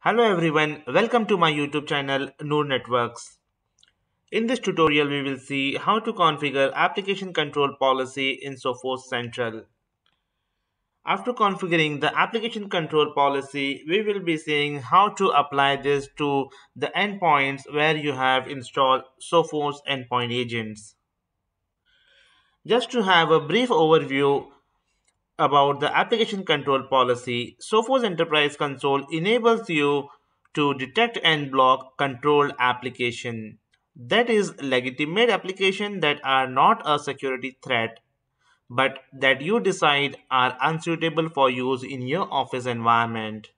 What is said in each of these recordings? Hello everyone, welcome to my YouTube channel Noor Networks. In this tutorial we will see how to configure application control policy in Sophos Central. After configuring the application control policy, we will be seeing how to apply this to the endpoints where you have installed Sophos endpoint agents. Just to have a brief overview about the application control policy, Sophos Enterprise Console enables you to detect and block controlled application, that is legitimate application that are not a security threat but that you decide are unsuitable for use in your office environment.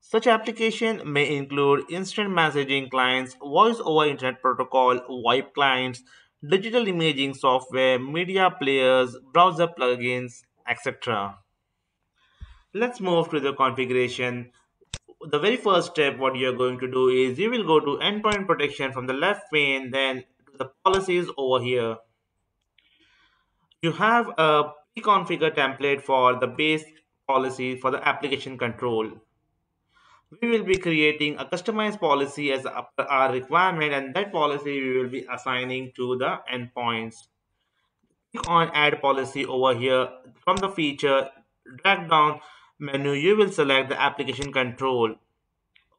Such application may include instant messaging clients, voice over internet protocol, VoIP clients, digital imaging software, media players, browser plugins, etc. Let's move to the configuration. The very first step what you are going to do is you will go to endpoint protection from the left pane, then the policies over here. You have a pre-configured template for the base policy for the application control. We will be creating a customized policy as our requirement, and that policy we will be assigning to the endpoints. Click on add policy over here. From the feature drag down menu, you will select the application control.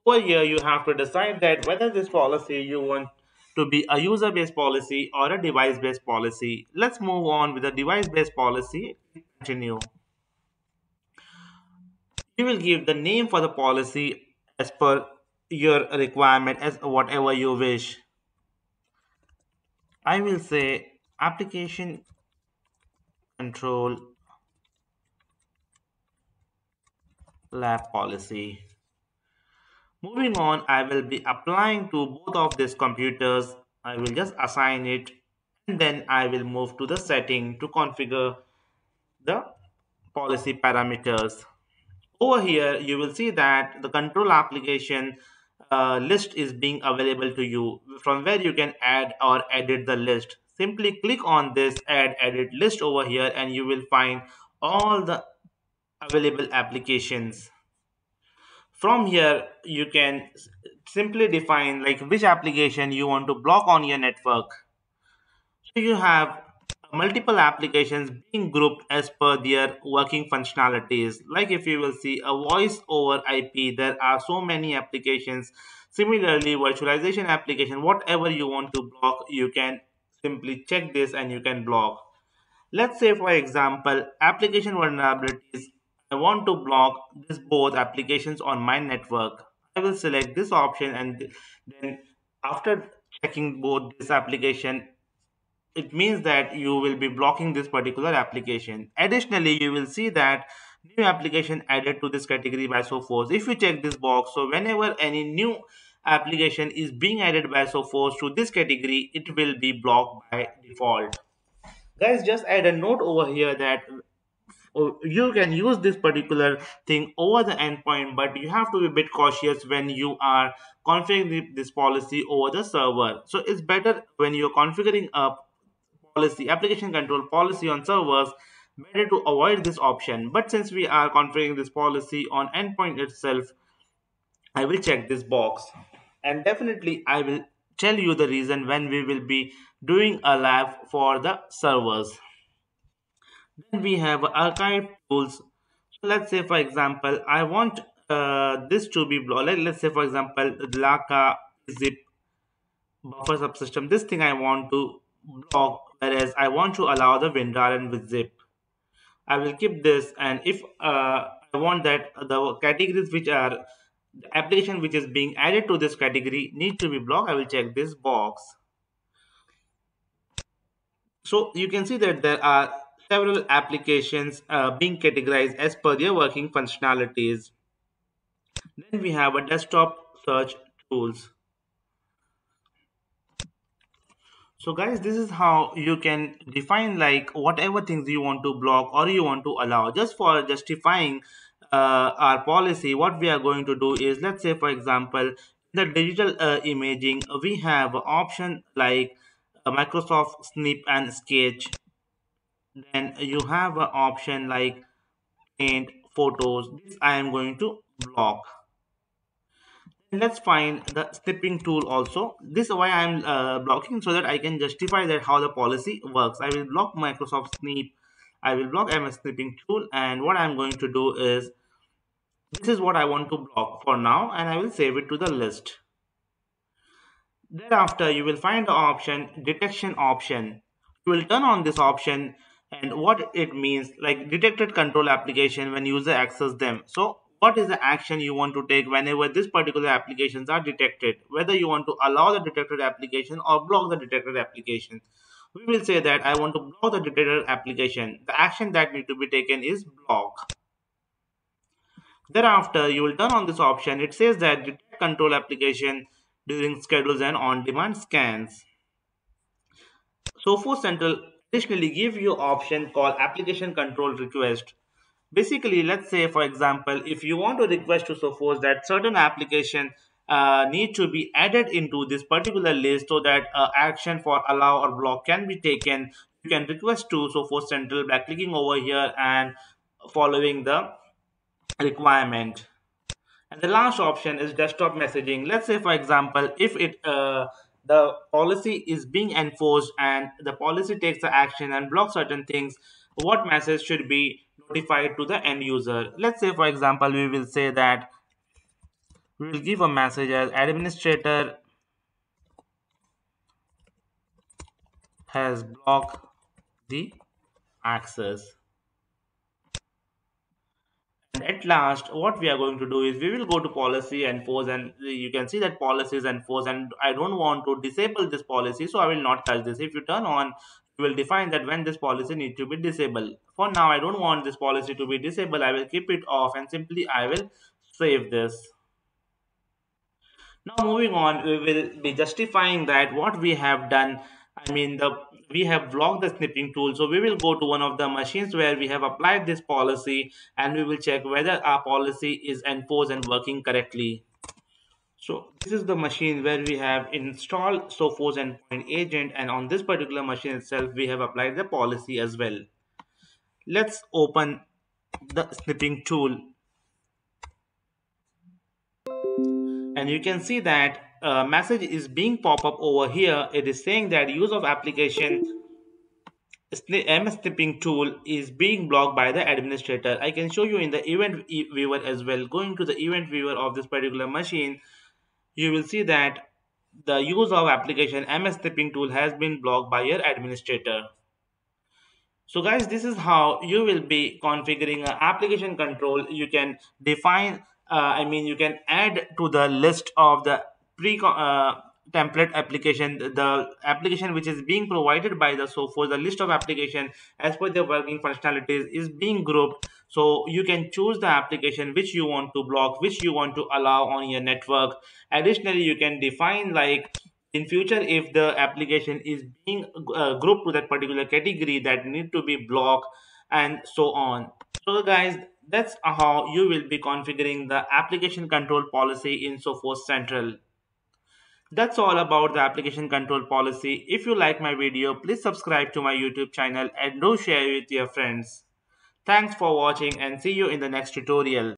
Over here you have to decide that whether this policy you want to be a user based policy or a device based policy. Let's move on with the device based policy. Continue. You will give the name for the policy as per your requirement, as whatever you wish. I will say application control lab policy. Moving on, I will be applying to both of these computers. I will just assign it, and then I will move to the setting to configure the policy parameters. Over here you will see that the control application list is being available to you, from where you can add or edit the list. Simply click on this add edit list over here and you will find all the available applications. From here you can simply define like which application you want to block on your network. So you have multiple applications being grouped as per their working functionalities. Like if you will see a voice over IP, there are so many applications. Similarly, virtualization application, whatever you want to block, you can simply check this and you can block. Let's say for example, application vulnerabilities. I want to block this both applications on my network. I will select this option, and then after checking both this application, it means that you will be blocking this particular application. Additionally, you will see that new application added to this category by Sophos. If you check this box, so whenever any new application is being added by Sophos to this category, it will be blocked by default. Guys, just add a note over here that you can use this particular thing over the endpoint, but you have to be a bit cautious when you are configuring this policy over the server. So it's better when you're configuring a policy, application control policy on servers, better to avoid this option. But since we are configuring this policy on endpoint itself, I will check this box, and definitely I will tell you the reason when we will be doing a lab for the servers. Then we have archive tools. So let's say for example I want this to be blocked. Let's say for example laka zip buffer subsystem, this thing I want to block, whereas I want to allow the WinRAR and with zip. I will keep this, and if I want that the categories which are the application which is being added to this category need to be blocked, I will check this box. So you can see that there are several applications being categorized as per their working functionalities. Then we have a desktop search tools. So guys, this is how you can define like whatever things you want to block or you want to allow. Just for justifying our policy, what we are going to do is, let's say for example the digital imaging, we have an option like Microsoft snip and sketch. Then you have an option like paint photos. This I am going to block. And let's find the snipping tool also. This is why I'm blocking, so that I can justify that how the policy works. I will block Microsoft Snip, I will block MS Snipping Tool, and what I'm going to do is, this is what I want to block for now, and I will save it to the list. Thereafter, you will find the option detection option. You will turn on this option, and what it means, like detected control application when user access them. So what is the action you want to take whenever these particular applications are detected, whether you want to allow the detected application or block the detected application. We will say that I want to block the detected application. The action that needs to be taken is block. Thereafter, you will turn on this option. It says that detect control application during schedules and on-demand scans. Sophos Central additionally give you option called application control request. Basically, let's say, for example, if you want to request to Sophos that certain application need to be added into this particular list so that action for allow or block can be taken, you can request to Sophos Central by clicking over here and following the requirement. And the last option is desktop messaging. Let's say, for example, if the policy is being enforced and the policy takes the action and blocks certain things, what message should be notified to the end user? Let's say, for example, we will say that we will give a message as administrator has blocked the access. And at last, what we are going to do is we will go to policy enforce, and you can see that policy is enforced, and I don't want to disable this policy, so I will not touch this. If you turn on, you will define that when this policy needs to be disabled. For now, I don't want this policy to be disabled. I will keep it off, and simply I will save this. Now moving on, we will be justifying that what we have done, we have blocked the snipping tool. So we will go to one of the machines where we have applied this policy, and we will check whether our policy is enforced and working correctly. So this is the machine where we have installed Sophos Endpoint Agent, and on this particular machine itself, we have applied the policy as well. Let's open the snipping tool. And you can see that a message is being pop up over here. It is saying that use of application MS Snipping Tool is being blocked by the administrator. I can show you in the event viewer as well. Going to the event viewer of this particular machine, you will see that the use of application MS Snipping Tool has been blocked by your administrator. So guys, this is how you will be configuring an application control. You can define, you can add to the list of the template application, the application which is being provided by the Sophos. The list of application as per their working functionalities is being grouped, so you can choose the application which you want to block, which you want to allow on your network. Additionally, you can define, like, in future, if the application is being grouped to that particular category that need to be blocked, and so on. So guys, that's how you will be configuring the application control policy in Sophos Central. That's all about the application control policy. If you like my video, please subscribe to my YouTube channel and do share with your friends. Thanks for watching, and see you in the next tutorial.